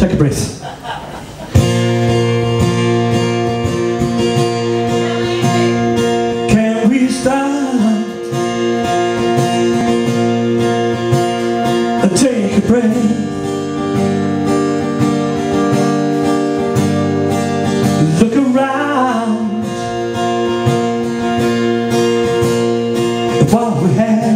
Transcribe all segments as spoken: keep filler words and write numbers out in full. Take a breath. Can we start and take a breath? Look around at what we had.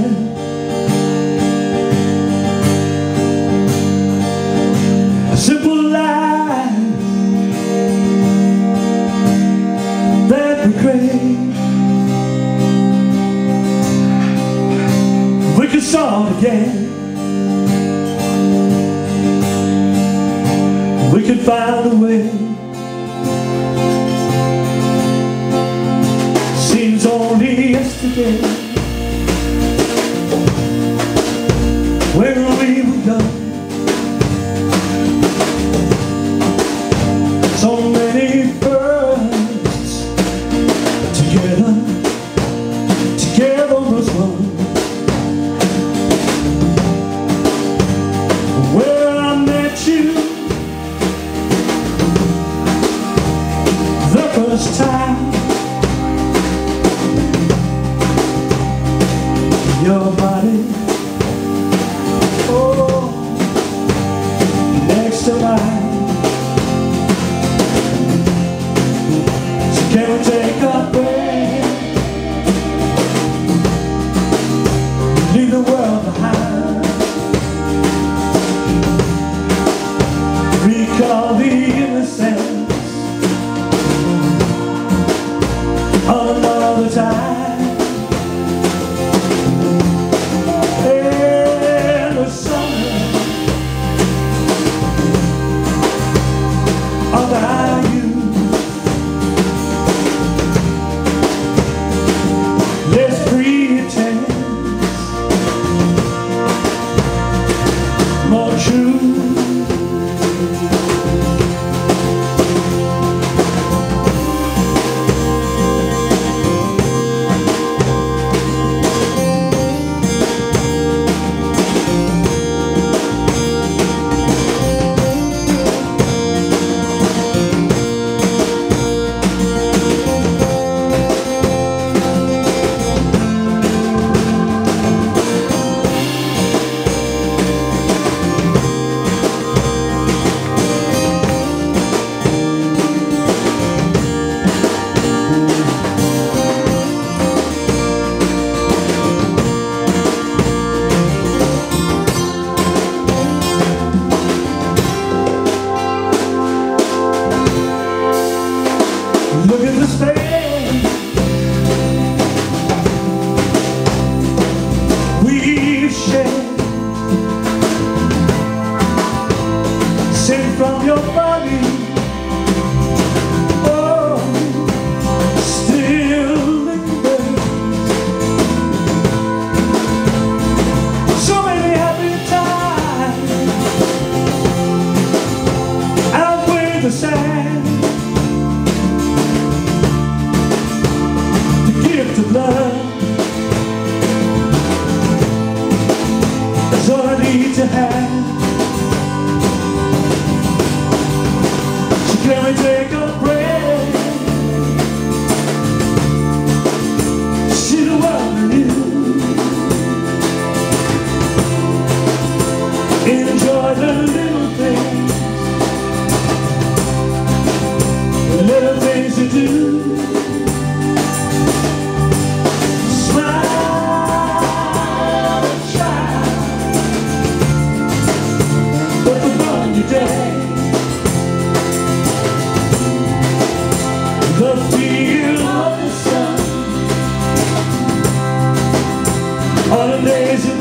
We could start again. We could find a way. Seems only yesterday when we were young. So many birds together, together was one. First time, your body, oh, next to mine. So can we take a break, leave the world behind, recall the innocence. Look at the space we've shared. Sent from your body, oh, still in bed. So many happy times outweigh the sad. To love, that's all I need to have. So can we take a break? See the world anew. Enjoy the little things, the little things you do. All the days